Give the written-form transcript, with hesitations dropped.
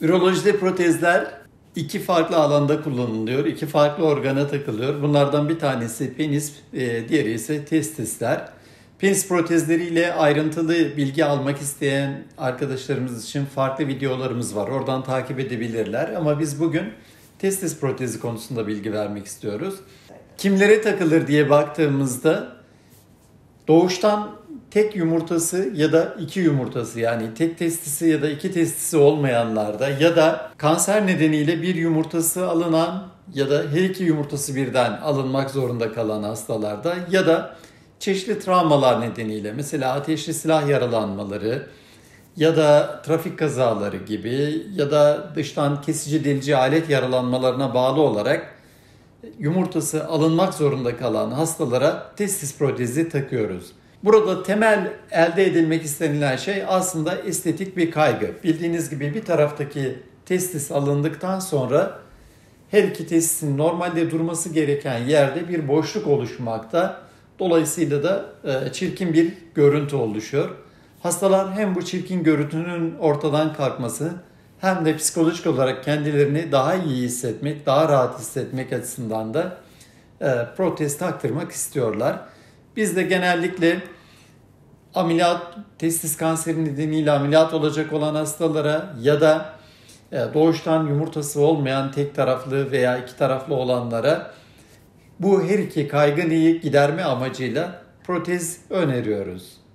Ürolojide protezler iki farklı alanda kullanılıyor. İki farklı organa takılıyor. Bunlardan bir tanesi penis, diğeri ise testisler. Penis protezleriyle ayrıntılı bilgi almak isteyen arkadaşlarımız için farklı videolarımız var. Oradan takip edebilirler. Ama biz bugün testis protezi konusunda bilgi vermek istiyoruz. Kimlere takılır diye baktığımızda doğuştan tek yumurtası ya da iki yumurtası, yani tek testisi ya da iki testisi olmayanlarda ya da kanser nedeniyle bir yumurtası alınan ya da her iki yumurtası birden alınmak zorunda kalan hastalarda ya da çeşitli travmalar nedeniyle, mesela ateşli silah yaralanmaları ya da trafik kazaları gibi ya da dıştan kesici delici alet yaralanmalarına bağlı olarak yumurtası alınmak zorunda kalan hastalara testis protezi takıyoruz. Burada temel elde edilmek istenilen şey aslında estetik bir kaygı. Bildiğiniz gibi bir taraftaki testis alındıktan sonra her iki testisin normalde durması gereken yerde bir boşluk oluşmakta. Dolayısıyla da çirkin bir görüntü oluşuyor. Hastalar hem bu çirkin görüntünün ortadan kalkması hem de psikolojik olarak kendilerini daha iyi hissetmek, daha rahat hissetmek açısından da protez taktırmak istiyorlar. Biz de genellikle ameliyat, testis kanseri nedeniyle ameliyat olacak olan hastalara ya da doğuştan yumurtası olmayan tek taraflı veya iki taraflı olanlara bu her iki kaygıyı giderme amacıyla protez öneriyoruz.